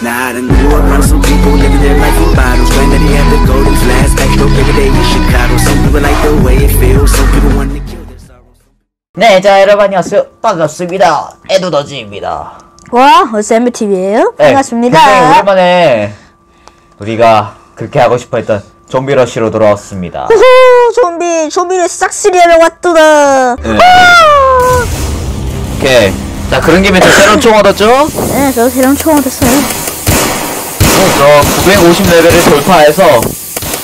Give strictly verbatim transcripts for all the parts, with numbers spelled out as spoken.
Now I done grew up around some people living their life in bottles. Granddaddy had the golden flask, back though every day in Chicago. Some people like the way it feels, some people want to kill their sorrows. 네, 자 여러분 안녕하세요. 반갑습니다. 에드더지입니다. 와, 어셈블 티비예요. 네, 반갑습니다. 오랜만에 우리가 그렇게 하고 싶어했던 좀비러쉬로 돌아왔습니다. 후후, 좀비, 좀비를 싹쓸이하러 왔더라. 네. 오케이. 자, 그런 김에 저 새로운 총 얻었죠? 네, 저 새로운 총 얻었어요. 어, 저 구백오십 레벨을 돌파해서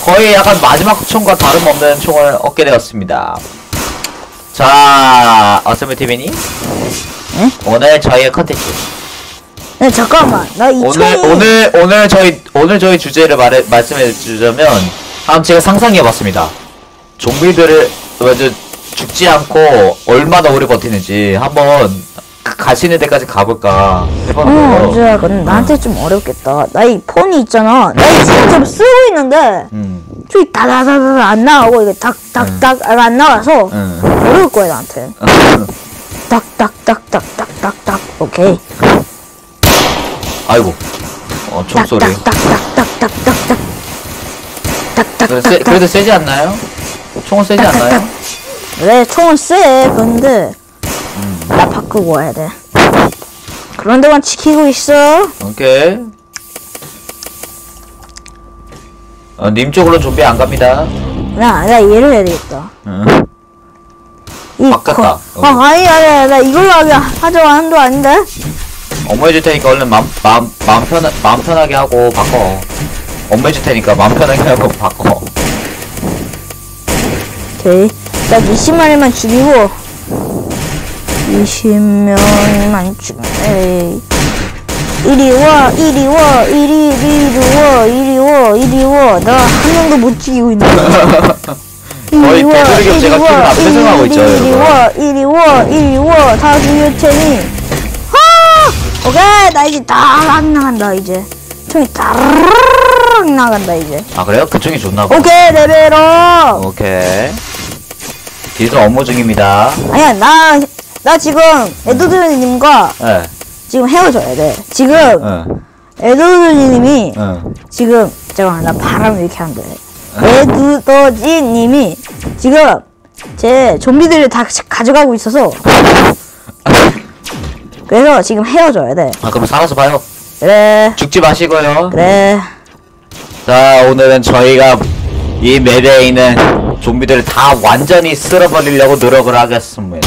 거의 약간 마지막 총과 다름없는 총을 얻게 되었습니다. 자, 어셈블 티비님? 응? 오늘 저희의 컨텐츠. 네, 잠깐만. 나 이 오늘 총이... 오늘 오늘 저희 오늘 저희 주제를 말해 말씀해 주자면, 다음 제가 상상해 봤습니다. 좀비들을 먼저 죽지 않고 얼마나 오래 버티는지 한번 가시는 데까지 가볼까 해봐서. 응, 맞아. 근데 나한테 좀 어렵겠다. 나 이 폰이 있잖아. 나 이 지금 쓰고 있는데 음. 저기 다다다다 안 나오고 이게 닥닥닥 음. 안 나와서 음. 어려울 거야 나한테. 딱딱딱딱딱딱딱. 오케이. 아이고. 어, 총소리. 딱딱딱딱딱딱딱. 딱딱딱. 그래도 세지 않나요? 총은 세지 않나요? 네, 총은 세. 근데 음. 나 바꾸고 와야 돼. 그런 데만 지키고 있어. 오케이. 어, 님 쪽으로 좀비 안 갑니다. 나, 나 얘를 해야 되겠다. 응. 바꿨다. 어, 어. 아, 아니, 아니, 나 이걸로 하자고 하는 거 아닌데? 업무 해줄 테니까 얼른 마음, 마음, 마음, 편하, 마음 편하게 하고 바꿔. 업무 해줄 테니까 마음 편하게 하고 바꿔. 오케이. 나 이십만에만 죽이고. 이십명만 죽여. 에이. 이리 와, 이리 와, 이리, 이리 와, 이리 와, 이리 와. 나 한 명도 못 죽이고 있는 거야. 거의 대두리경 제가 지금 앞에서 하고 있죠. 이리와, 이리와, 이리와, 다 죽일 테니. 하! 오케이, 나 이제 다 나간다, 이제. 총이 다 나간다, 이제. 아, 그래요? 그 총이 좋나 봐. 오케이, 레벨업! 오케이. 뒤에서 업무 중입니다. 아니야, 나, 나 지금 에드드님과 네. 지금 헤어져야 돼. 지금 네. 에드드님이 네. 지금, 잠깐만, 나 바람을 이렇게 한대. 에드더지 님이 지금 제 좀비들을 다 가져가고 있어서 그래서 지금 헤어져야 돼. 아, 그럼 살아서 봐요. 그래. 죽지 마시고요. 그래. 자, 오늘은 저희가 이 맵에 있는 좀비들을 다 완전히 쓸어버리려고 노력을 하겠습니다.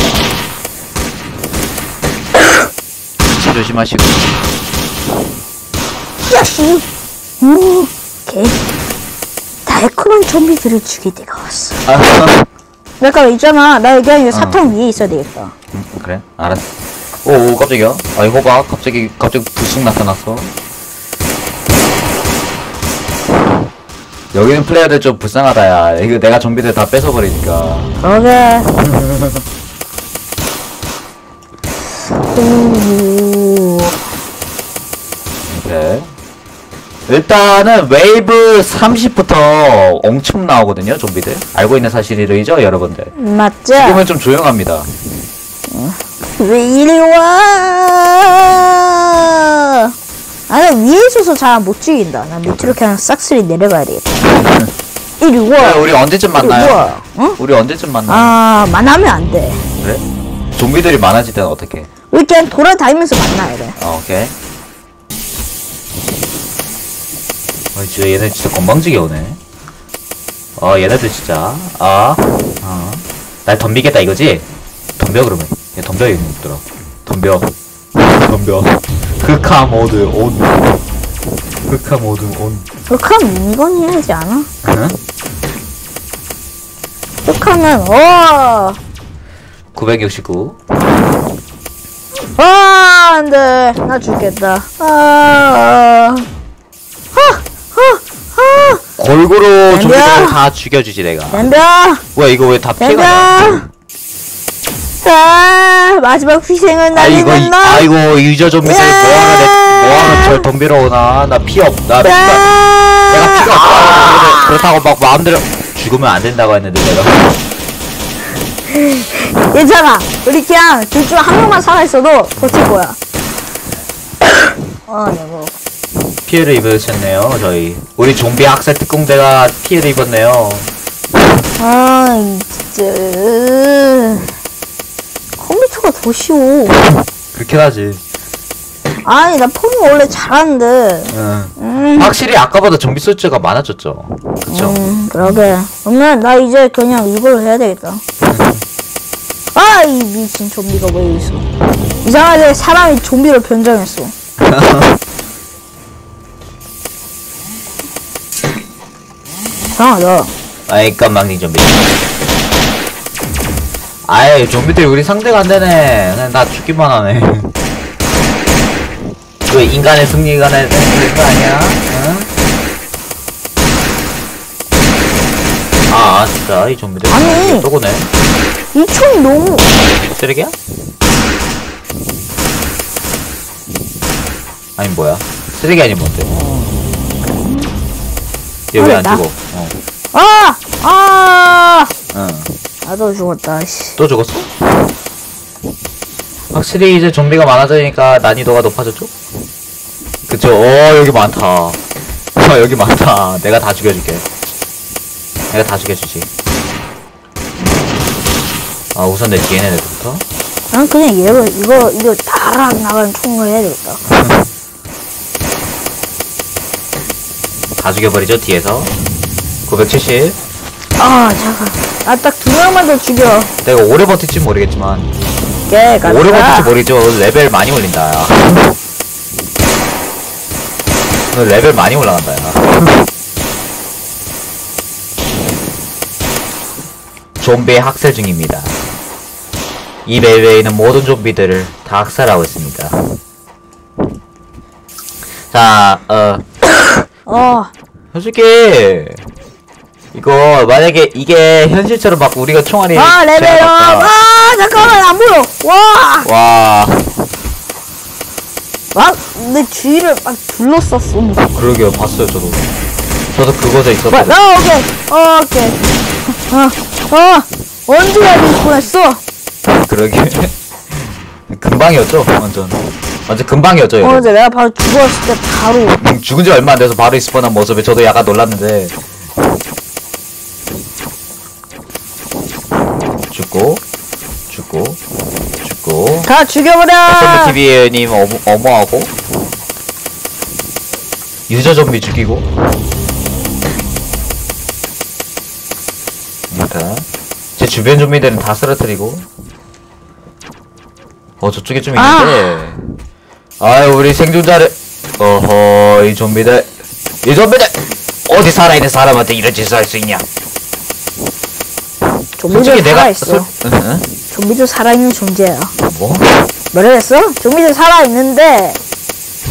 조심하시고. 야시. 오, 오케이. 달콤한 좀비들을 죽일 때가 왔어. 아, 그러니까 있잖아, 나 여기 어. 사탕 위에 있어야 되겠다. 음, 그래? 알았어. 오오, 깜짝이야. 아이, 호박 갑자기 갑자기 불쑥 나타났어. 여기는 플레이어들 좀 불쌍하다. 야, 이거 내가 좀비들 다 뺏어버리니까. 그러게. 오케이. 일단은 웨이브 삼십부터 엄청 나오거든요, 좀비들. 알고 있는 사실이죠, 여러분들? 맞죠? 지금은 좀 조용합니다. 왜 이리 와? 아, 나 위에 있어서 잘 못 죽인다. 나 밑으로 그냥 싹쓸이 내려가야 되겠다. 이리 와. 야, 우리 언제쯤 만나요? 어? 우리 언제쯤 만나요? 아, 만나면 안 돼. 그래? 좀비들이 많아질 때는 어떻게? 우리 그냥 돌아다니면서 만나야 돼. 어, 오케이. 아, 진짜 얘네 진짜 건방지게 오네. 아, 얘네들 진짜. 아, 아, 날 덤비겠다 이거지? 덤벼 그러면. 얘 덤벼 이거 있더라. 덤벼. 덤벼. 흑화 모드 온. 흑화 모드 온. 흑화는 이건 해야지 않아? 응? 흑화는 어. 구백육십구. 아, 안 돼. 나 죽겠다. 아. 하! 골고루 좀비들 다 죽여주지 내가. 된다. 뭐야 이거 왜 다 피가 나? 아, 마지막 희생은 나는 나. 아이고, 유저 좀비들 뭐하는 뭐하는 절 덤비러 오나? 나 피 없. 나 피가. 내가 피가 없다. 그렇다고 막 마음대로 죽으면 안 된다고 했는데 내가. 괜찮아. 우리 그냥 둘 중 한 명만 살아 있어도 버틸 거야. 아, 여보. 피해를 입으셨네요, 저희. 우리 좀비 학살 특공대가 피해를 입었네요. 아, 진짜. 컴퓨터가 더 쉬워. 그렇긴 하지. 아니, 나 포모 원래 잘하는데. 응. 음. 확실히 아까보다 좀비 숫자가 많아졌죠. 그쵸? 음, 그러게. 그러면 나 이제 그냥 이걸 해야 되겠다. 아, 이 미친 좀비가 왜 있어? 이상하게 사람이 좀비로 변장했어. 이상하다. 아이, 깜망님 좀비. 아이, 좀비들 우리 상대가 안 되네. 그냥 나 죽기만 하네. 왜 인간의 승리가 되는 거 아니야? 응? 아, 진짜 이 좀비들 아니, 또고네. 이 총이 너무 쓰레기야? 아니 뭐야? 쓰레기 아니 뭔데? 얘 왜 안 죽어? 어. 아! 아! 응. 나도 죽었다. 또 죽었어? 확실히 이제 좀비가 많아지니까 난이도가 높아졌죠? 그쵸? 어, 여기 많다. 어, 여기 많다. 내가 다 죽여줄게. 내가 다 죽여주지. 아, 우선 내 뒤에 애들부터. 난 그냥 얘를 이거 이거 날아나가는 총을 해야 되겠다. 다 죽여버리죠 뒤에서. 구백칠십. 아, 잠깐. 아, 딱 두 명만 더 죽여. 내가 오래 버틸지 모르겠지만. 예, 간다. 오래 버틸지 모르죠. 레벨 많이 올린다. 야. 너 레벨 많이 올라간다. 야. 좀비의 학살 중입니다. 이 맵에 있는 모든 좀비들을 다 학살하고 있습니다. 자, 어. 어. 솔직히, 이거, 만약에 이게 현실처럼 막 우리가 총알이. 아, 레벨업! 아, 잠깐만, 안 보여! 와! 와. 막, 내 주위를 막 둘러쌌어. 아, 그러게요. 봤어요, 저도. 저도 그곳에 있었거든요. 아, 오케이. 어, 오케이. 어, 어. 원주가 보냈어. 그러게. 금방이었죠, 완전. 완전 금방이었죠, 이거. 어, 근데 내가 바로 죽었을 때 바로. 음, 죽은 지 얼마 안 돼서 바로 스폰한 모습에 저도 약간 놀랐는데. 죽고, 죽고, 죽고. 다 죽여버려! 애썸블 티비님 어머, 어머하고. 유저 좀비 죽이고. 일단. 제 주변 좀비들은 다 쓰러뜨리고. 어, 저쪽에 좀 있는데. 아. 아유, 우리 생존자를. 어허, 이 좀비들. 이 좀비들! 어디 살아있는 사람한테 이런 짓을 할 수 있냐? 좀비들 살아있어. 소... 응, 응? 좀비도 살아있는 존재야. 뭐? 뭐라 했어? 좀비도 살아있는데.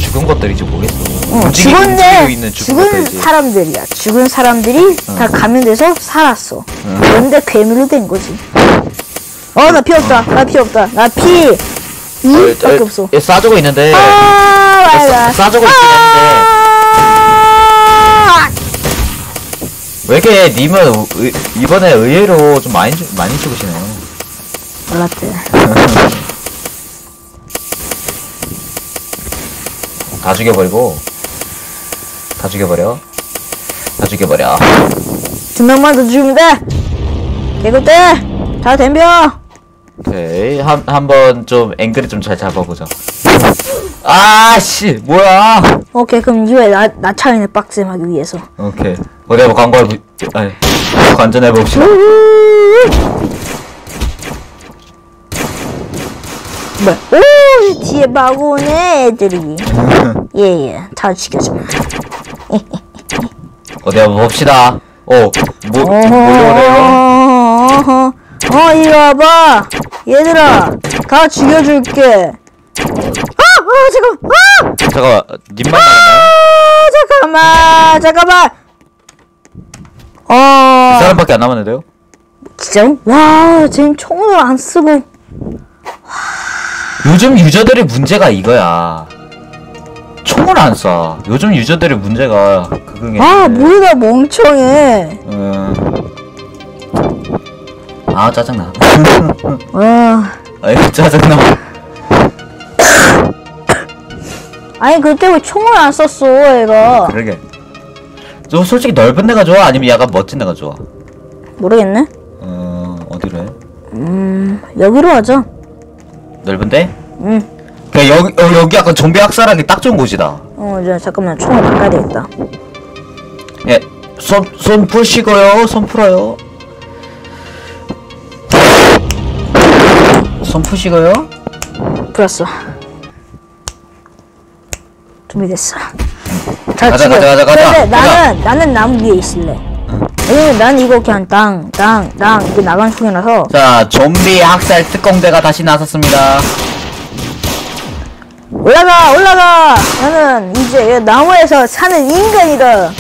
죽은 것들이지, 뭐겠어. 응, 죽은데, 죽은 사람들이야. 죽은 사람들이 응. 다 감염돼서 살았어. 응. 그런데 괴물로 된 거지. 어, 나 피 없다. 나 피 없다. 나 피. 이 밖에 없어. 얘 싸주고 있는데. 아, 싸주고 있긴 한데. 왜 이렇게 님은 의, 이번에 의외로 좀 많이 많이 죽으시네요. 몰랐대. 다 죽여버리고. 다 죽여버려. 다 죽여버려. 두 명만 더 죽으면 돼. 개구대. 다 덤벼. 오케이. 한, 한번 좀 앵글을 좀 잘 잡아보자. 아씨 뭐야. 오케이, 그럼 이후에 나, 나 차이네 빡셈하기 위해서. 오케이. 어디 한번 광고해 보.. 아니 관전해봅시다. 뭐야. 오, 뒤에 마구 오네 애들이. 예예. 잘 지켜줘. 어디 한번 봅시다. 오 뭐.. 몰려오네요. 어, 이리 와봐. 얘들아, 다 죽여줄게. 아! 아, 잠깐만! 아! 잠깐만, 님만 남았네. 아! 잠깐만, 잠깐만! 어. 이 사람밖에 안 남았는데요? 진짜요? 와, 지금 총을 안 쓰고. 와. 요즘 유저들의 문제가 이거야. 총을 안 쏴. 요즘 유저들의 문제가 그게. 아, 뭐야, 멍청해. 음. 아, 짜증나. 와. 아이, 짜증나. 아니 그때 왜 총을 안 썼어 얘가. 그러게. 너 솔직히 넓은 데가 좋아? 아니면 약간 멋진 데가 좋아? 모르겠네. 어... 어디로 해? 음... 여기로 하자. 넓은 데? 응. 그니까 여기, 어, 여기 약간 좀비 학살하기 딱 좋은 곳이다. 어, 저, 잠깐만 총을 바꿔야 되겠다. 예, 손, 손 푸시고요. 손 풀어요. 손 푸시고요. 풀었어. 준비됐어. 자, 가자, 가자, 가자, 가자. 근데 나는, 나는 나무 위에 있을래. 응. 왜냐면 난 이거 그냥 땅, 땅, 땅 이게 나간 소리라서. 자, 좀비 학살 특공대가 다시 나섰습니다. 올라가, 올라가. 나는 이제 나무에서 사는 인간이다.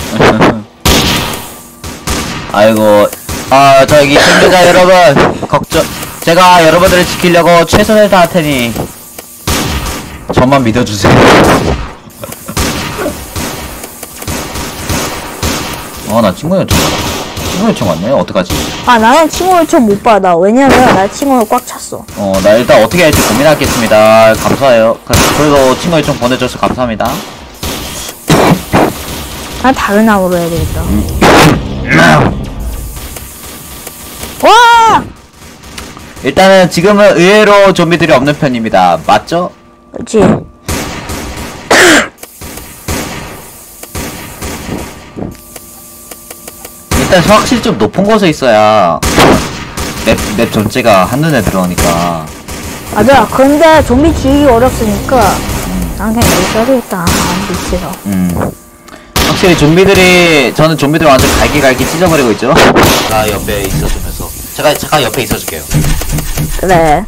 아이고, 아, 저기 생존자 여러분, 걱정. 제가 여러분들을 지키려고 최선을 다할 테니 저만 믿어주세요. 아, 나 친구 요청 친구 요청 왔네. 어떡하지? 아, 나는 친구 요청 못 받아. 왜냐면 나 친구를 꽉 찼어. 어, 나 일단 어떻게 할지 고민하겠습니다. 감사해요. 그래서 친구 요청 보내줘서 감사합니다. 아, 다른 나무로 해야 되겠다. 와! 일단은 지금은 의외로 좀비들이 없는 편입니다. 맞죠? 그렇지. 일단 확실히 좀 높은 곳에 있어야 맵, 맵 전체가 한눈에 들어오니까. 맞아. 근데 좀비 지우기 어렵으니까 난 그냥 여기 써야 되겠다. 밑에서. 음. 확실히 좀비들이, 저는 좀비들 완전 갈기갈기 찢어버리고 있죠? 나 옆에 있어주면서. 제가, 잠깐 옆에 있어줄게요. 그래.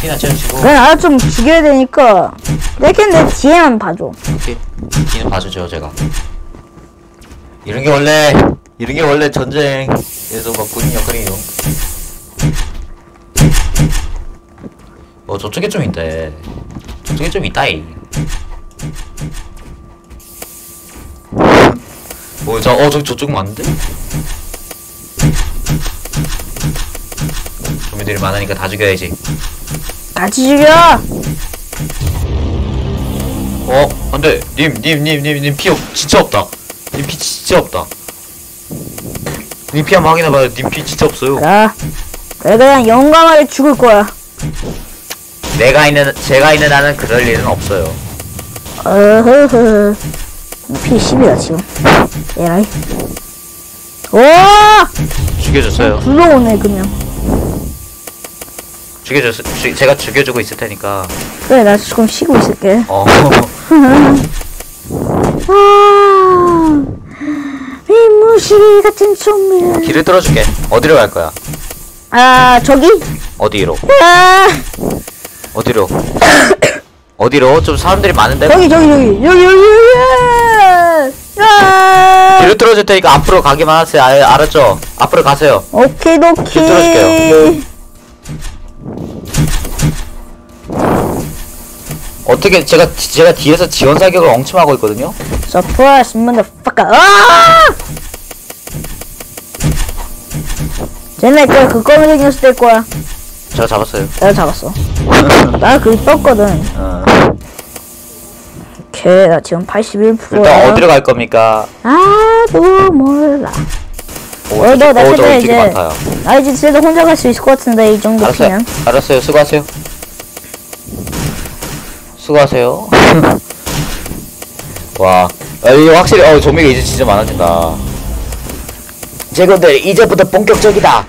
피나 채우시고. 그래, 나 좀 죽여야 되니까. 내게 내 뒤에만 봐줘. 오케이. 뒤는 봐주죠, 제가. 이런 게 원래, 이런 게 원래 전쟁에서 막 군인 역할이에요. 어, 저쪽에 좀 있대. 저쪽에 좀 있다이. 뭐, 저, 어, 저, 저쪽은 맞는데? 좀비들이 많으니까 다 죽여야지. 같이 죽여! 어, 안 돼. 님, 님, 님, 님, 님, 피 없, 진짜 없다. 님, 피 진짜 없다. 님, 피 한번 확인해봐요. 님, 피 진짜 없어요. 야, 내가 그냥 영감하게 죽을 거야. 내가 있는, 제가 있는 나는 그럴 일은 없어요. 어허허. 피 십이야, 지금. 에라이. 오! 죽여줬어요. 불러오네, 그냥. 죽여줬어. 주, 제가 죽여주고 있을 테니까. 그래, 나 조금 쉬고 있을게. 어. 와, 미무시 같은 좀비. 길을 뚫어줄게. 어디로 갈 거야? 아, 저기? 어디로? 아, 어디로? 어디로? 좀 사람들이 많은데. 저기, 저기, 저기, 여기, 여기, 여기. 아, 길을 뚫어줄 테니까 앞으로 가기만 하세요. 아, 알았죠? 앞으로 가세요. 오케이, 오케이. 길 뚫어줄게요. 어떻게 제가 제가 뒤에서 지원 사격을 엉침 하고 있거든요. 서프라이즈 motherfucker. 아! 쟤네 그 그 검은색 녀석 될 거야. 제가 잡았어요. 내가 잡았어. 나 그 떴거든. 어. 오케이, 나 지금 팔십일 퍼센트야. 일단 어디로 갈 겁니까? 아도 몰라. 어, 너 나 이제 되게 많다. 나 이제 진짜 혼자 갈 수 있을 것 같은데 이 정도 알았어요. 피면. 알았어요. 수고하세요. 수고하세요. 와, 아, 이거 확실히 어 좀비가 이제 진짜 많아진다. 제군들 이제부터 본격적이다.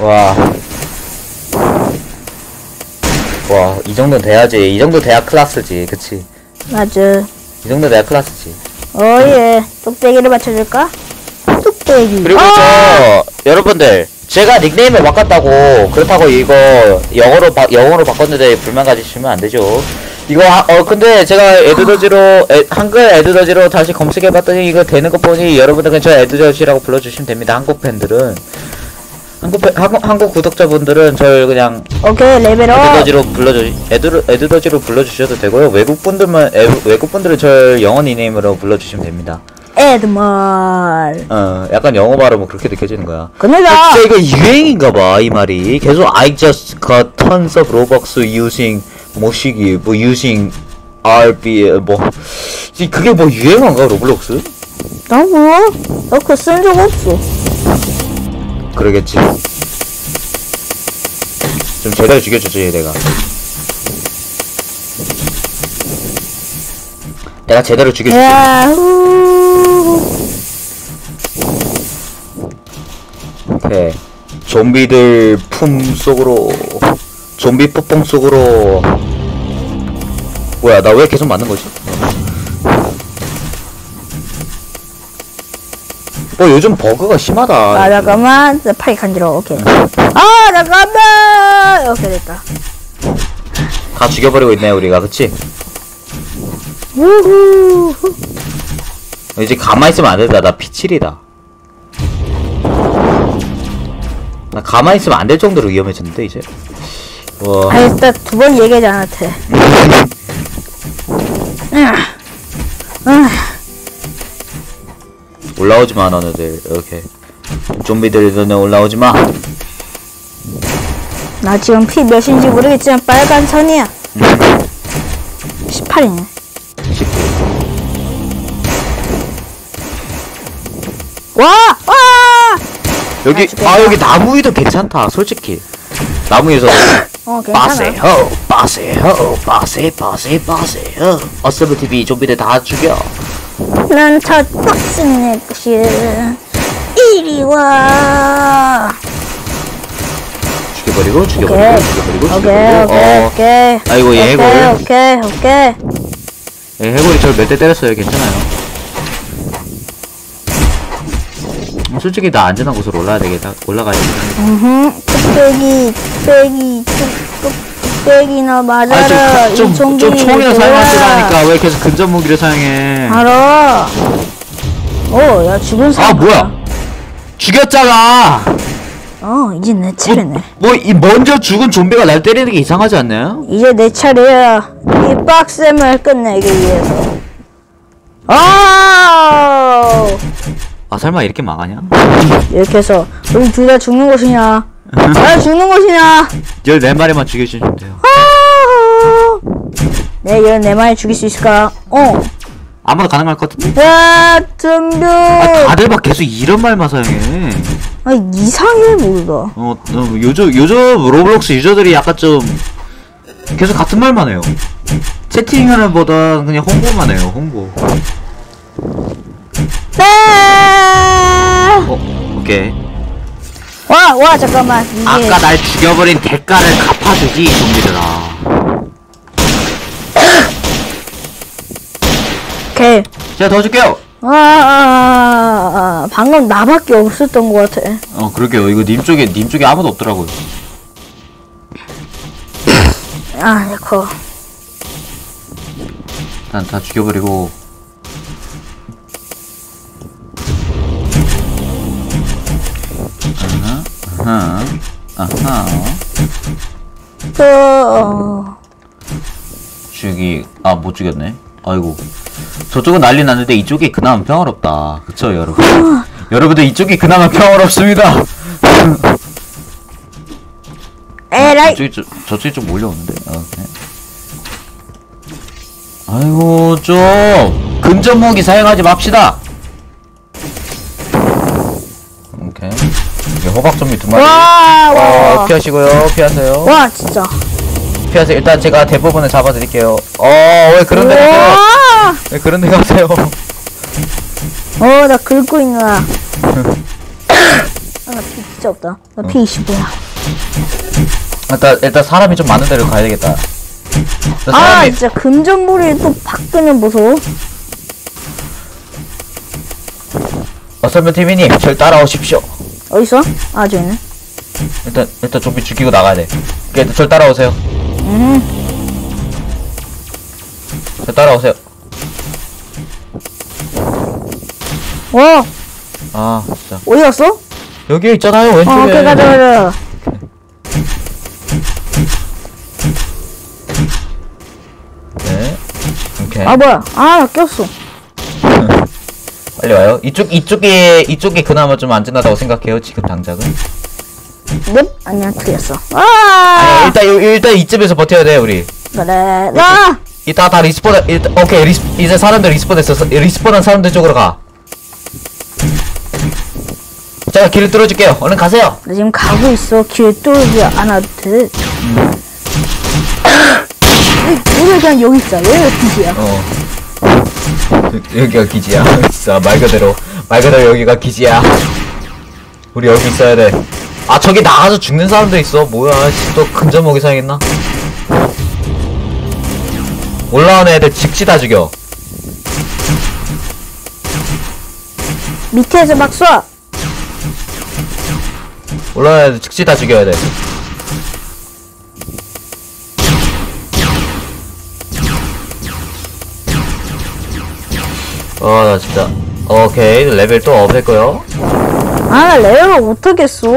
와, 와, 이 정도 돼야지. 이 정도 돼야 클래스지, 그치? 맞아. 이 정도 돼야 클래스지. 어예, 뚝배기를 맞춰줄까? 뚝배기. 그리고 저 여러분들. 제가 닉네임을 바꿨다고 그렇다고 이거 영어로 바, 영어로 바꿨는데 불만 가지시면 안 되죠. 이거 하, 어 근데 제가 에드더지로 에, 한글 에드더지로 다시 검색해봤더니 이거 되는 것 보니 여러분들은 저 에드더지라고 불러주시면 됩니다. 한국 팬들은 한국 팬, 한국, 한국 구독자분들은 저를 그냥 오케이 레벨업 에드더지로 불러주 에드 에드더지로 불러주셔도 되고요. 외국 분들만 외국 분들은 저 영어 닉네임으로 불러주시면 됩니다. 에드몰. 어, 약간 영어 발음은 그렇게 느껴지는 거야. 근데 나 진짜 이거 유행인가봐 이 말이. 계속 I just got tons of Robux using 모시기 뭐 using 알비 뭐 그게 뭐 유행한가 로블록스? 나 몰라. 나 그거 쓴 적 없어. 그러겠지. 좀 제대로 죽여줘지 얘네가. 내가 제대로 죽여줄게. 오케이. 좀비들 품속으로, 좀비 폭풍 속으로. 뭐야, 나 왜 계속 맞는거지? 어, 요즘 버그가 심하다. 아, 잠깐만. 팔이 간지러워. 오케이. 아, 잠깐만. 오케이, 됐다. 다 죽여버리고 있네, 우리가. 그치? 우후. 이제 가만히 있으면 안 된다. 나 피칠이다. 나 가만히 있으면 안 될 정도로 위험해졌는데 이제. 와. 아, 일단 두 번 얘기하지 않았대. 올라오지 마 너네들. 이렇게 좀비들 너네 올라오지 마. 나 지금 피 몇인지 모르겠지만 빨간 선이야. 십팔이네. 와! 와! 여기, 아, 여기 나무 위도 괜찮다, 솔직히. 나무 위에서. 어, 빠세요, 빠세요, 빠세, 빠세, 빠세요. 어셈블 티비 좀비들 다 죽여. 난 첫 박스네, 씨. 이리 와. 죽여버리고, 죽여버리고, 오케이. 죽여버리고, 죽여버리고. 오케이, 오케이, 어. 오케이. 아이고, 얘 해골. 오케이, 오케이, 오케이. 예, 해골이 저를 몇 대 때렸어요. 괜찮아요. 솔직히 나 안전한 곳으로 올라야 되겠다. 올라가야겠다. 으흠. 뚝배기, 뚝배기, 뚝배기나 맞아라. 아니, 좀, 좀, 좀 총이나 사용하시라니까. 왜 계속 근접 무기를 사용해. 알아. 오, 야, 죽은 사람. 아, 뭐야. 죽였잖아. 어, 이제 내 차례네. 뭐, 뭐, 이 먼저 죽은 좀비가 날 때리는 게 이상하지 않나요? 이제 내 차례야. 이 빡셈을 끝내기 위해서. 아! 아, 설마 이렇게 망하냐? 이렇게 해서 우리 둘 다 죽는 것이냐? 나 죽는 것이냐? 열네 마리만 죽여주시면 돼요. 네, 열네 마리 죽일 수 있을까? 어. 아무나 가능할 것 같은데? 야, 좀비. 아, 다들 막 계속 이런 말만 사용해. 아, 이상해, 몰라. 어, 어, 요즘, 요즘 로블록스 유저들이 약간 좀 계속 같은 말만 해요. 채팅하는 보다 그냥 홍보만 해요, 홍보. 어, 오케이. 와, 와, 잠깐만. 이게... 아까 날 죽여버린 대가를 갚아주지, 좀비들아. 오케이. 제가 더 줄게요. 아, 아, 아, 방금 나밖에 없었던 것 같아. 어, 그러게요. 이거 님 쪽에, 님 쪽에 아무도 없더라고요. 아, 내 거. 일단 다 죽여버리고. 아하, 아하, 아하. 또. 죽이, 아, 못 죽였네. 아이고. 저쪽은 난리 났는데 이쪽이 그나마 평화롭다. 그쵸, 여러분? 여러분들 이쪽이 그나마 평화롭습니다. 에라이. 저쪽이 좀, 저쪽이 좀 몰려오는데. 오케이. 아이고, 좀 근접 무기 사용하지 맙시다. 오케이. 여기 호박 좀비 두 마리. 와, 와. 어, 피하시고요. 피하세요. 와, 진짜. 피하세요. 일단 제가 대부분을 잡아드릴게요. 어, 왜 그런 데 가세요? 왜 그런 데 가세요? 어, 나 긁고 있나. 아, 나 피 진짜 없다. 나 피 이십오야. 일단, 일단 사람이 좀 많은 데로 가야 되겠다. 사람이... 아, 진짜 금전물이 또 바뀌면 무서워. 어셈블 티비님, 절 따라오십시오. 어디서? 아, 저 있네. 일단, 일단 좀비 죽이고 나가야 돼. 그러니까 절 따라오세요. 음. 절 따라오세요. 와! 아, 진짜. 어디 갔어? 여기 있잖아요, 왼쪽에. 어, 오케이, 가자, 가자. 네. 오케이. 아, 뭐야. 아, 나 꼈어. 빨리 와요. 이쪽, 이쪽에, 이쪽이 그나마 좀 안전하다고 생각해요, 지금 당장은. 넵? 아니야 틀렸어. 아 일단 일단 이쯤에서 버텨야 돼 우리. 그래. 아! 이따 다 리스폰. 일단 오케이 리스, 이제 사람들 리스폰했어. 리스폰한 사람들 쪽으로 가. 제가 길을 뚫어줄게요. 얼른 가세요. 나 지금 가고 있어. 길 뚫지 않아도 돼. 우리 그냥 여기 있어. 여기가 기지야. 어. 여기가 기지야. 진짜 말 그대로 말 그대로 여기가 기지야. 우리 여기 있어야 돼. 아 저기 나가서 죽는 사람도 있어. 뭐야 또 금전먹이 상했나? 올라오는 애들 즉시 다 죽여. 밑에서 막 쏴. 올라오는 애들 즉시 다 죽여야 돼. 어 나 진짜. 오케이 레벨 또 업했고요. 아 나 레벨 못하겠어.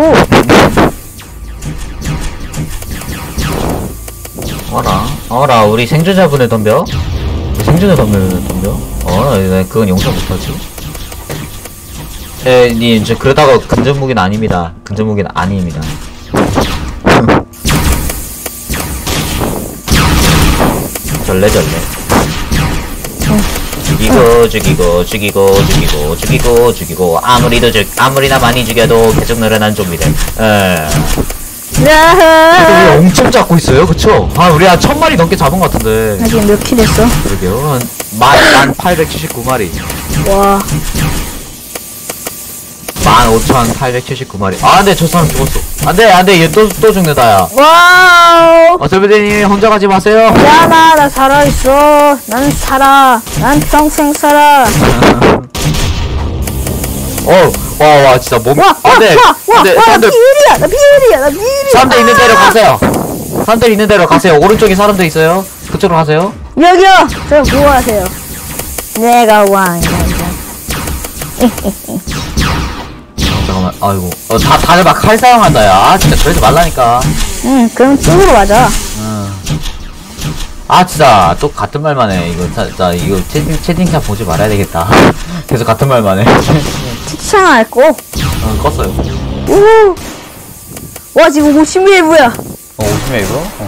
어라 어라 우리 생존자분을 덤벼. 생존자 덤벼 덤벼. 어라 나 그건 용서 못하지. 에니 이제 그러다가 금전무기는 아닙니다. 금전무기는 아닙니다. 절레 절레. 죽이고 죽이고 죽이고 죽이고 죽이고 죽이고 아무리도 죽 아무리나 많이 죽여도 계속 늘어난 좀비들. 에. 야하. 엄청 잡고 있어요, 그쵸? 아 우리 한 천 마리 넘게 잡은 것 같은데. 나 지금 몇 킬 했어? 그러게요, 만 팔백칠십구 마리. 와. 만 오천팔백칠십구 마리. 아 안돼 저 사람 죽었어. 안돼 안돼 얘 또 또 죽는다야. 와우. 어설비님 혼자 가지 마세요. 미안아 나 살아 있어. 나는 살아. 난 평생 살아. 어 와 와 진짜 몸. 안돼 안돼 사람들. 비율이야 나 비율이야 나 비율이야. 사람들 있는 대로 가세요. 사람들 있는 대로 가세요. 오른쪽에 사람들 있어요. 그쪽으로 가세요. 여기요. 저 보호하세요. 내가 왕. 잠깐만, 아이고. 어, 다, 다들 막 칼 사용한다, 야. 아, 진짜 저러지 말라니까. 응, 그럼 쪽으로 맞아. 응. 아, 진짜. 또 같은 말만 해. 이거, 자, 자, 이거 채팅, 채팅창 보지 말아야 되겠다. 계속 같은 말만 해. 채팅창 안 했고. 어, 껐어요. 우후. 와, 지금 오십 웨이브야. 어, 오십 웨이브? 어, 그래.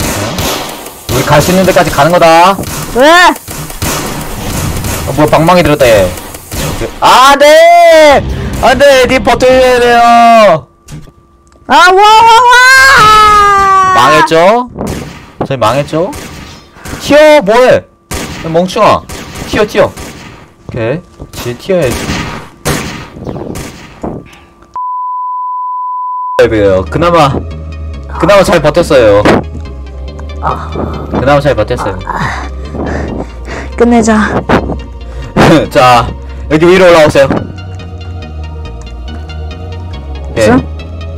우리 갈 수 있는 데까지 가는 거다. 왜? 어, 뭐야, 방망이 들었다, 얘. 아, 네! 안돼 니 버텨야 돼요. 아 와와와 망했죠? 저희 망했죠? 튀어 뭐해 멍충아. 튀어 튀어. 오케이 지 튀어야지. 그나마 그나마 잘 버텼어요. 그나마 잘 버텼어요. 끝내자. 자 여기 위로 올라오세요. 오케이.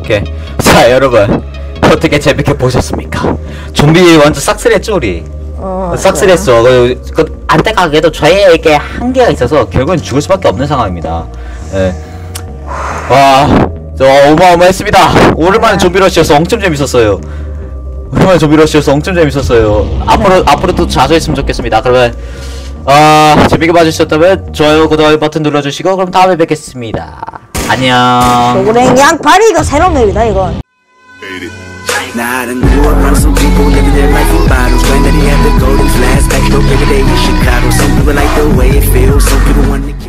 오케이. 자 여러분 어떻게 재밌게 보셨습니까? 좀비 완전 싹쓸했죠 우리. 어, 싹쓸했어. 그, 그, 안타깝게도 저희에게 한계가 있어서 결국엔 죽을 수밖에 없는 상황입니다. 예. 와, 저 어마어마했습니다. 오랜만에 좀비러시여서 엄청 재밌었어요. 오랜만에 좀비러시여서 엄청 재밌었어요. 앞으로 앞으로도 자주 했으면 좋겠습니다. 그러면 아 재밌게 봐주셨다면 좋아요 구독 버튼 눌러주시고 그럼 다음에 뵙겠습니다. 안녕. 도구랭이 양파리 이거 새로운 맵이다 이건. Nah, I done grew up around some people living their life in bottles. Glad that he had the golden flask, back though bigger day in Chicago. Some people like the way it feels, some people want to.